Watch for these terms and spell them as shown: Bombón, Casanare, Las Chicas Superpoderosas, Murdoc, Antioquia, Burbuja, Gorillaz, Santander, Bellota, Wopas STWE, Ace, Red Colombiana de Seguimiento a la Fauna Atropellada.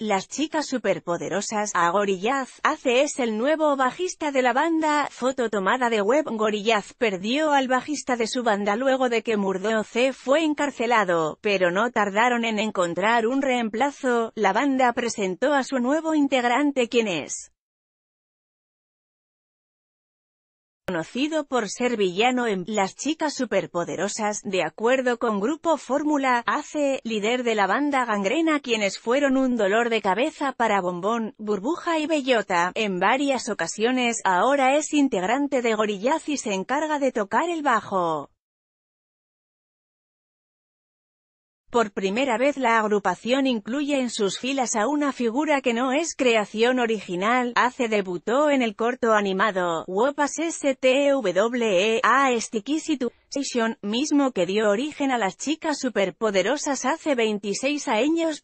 de Las Chicas Superpoderosas a Gorillaz. Ace es el nuevo bajista de la banda. Foto tomada de web. Gorillaz perdió al bajista de su banda luego de que Murdoc fue encarcelado, pero no tardaron en encontrar un reemplazo. La banda presentó a su nuevo integrante, quien es conocido por ser villano en Las Chicas Superpoderosas. De acuerdo con Grupo Fórmula, Ace, líder de la banda, gangrena quienes fueron un dolor de cabeza para Bombón, Burbuja y Bellota en varias ocasiones. Ahora es integrante de Gorillaz y se encarga de tocar el bajo. Por primera vez la agrupación incluye en sus filas a una figura que no es creación original. Ace debutó en el corto animado Wopas STWE, Ace, mismo que dio origen a Las Chicas Superpoderosas hace 26 años.